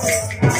Hare Krishna,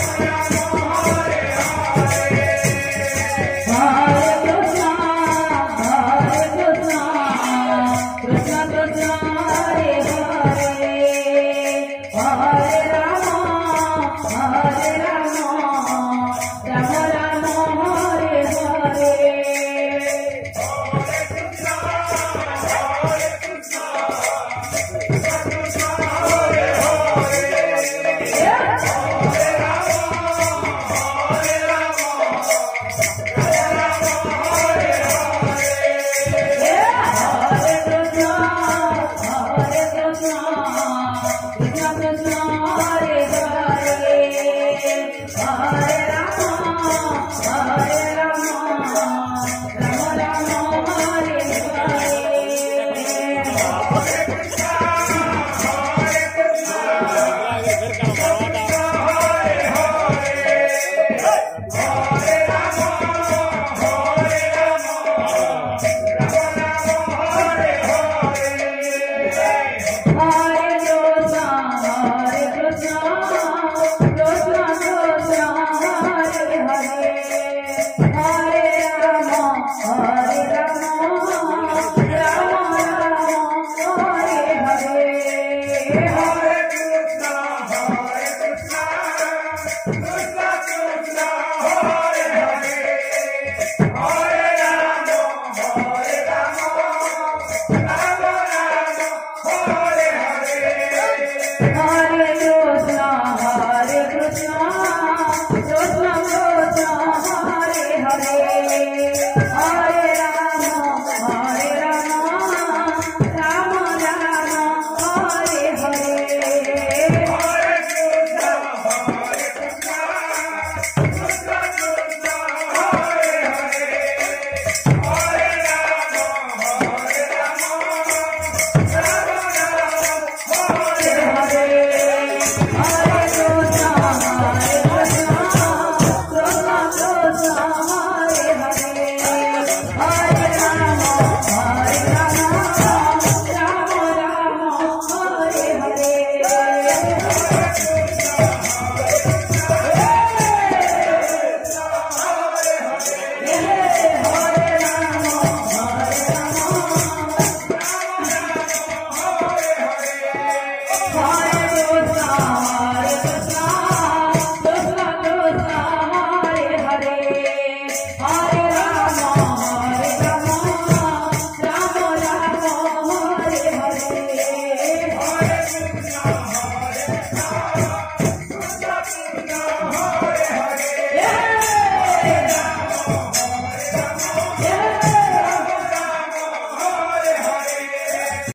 Hare Krishna.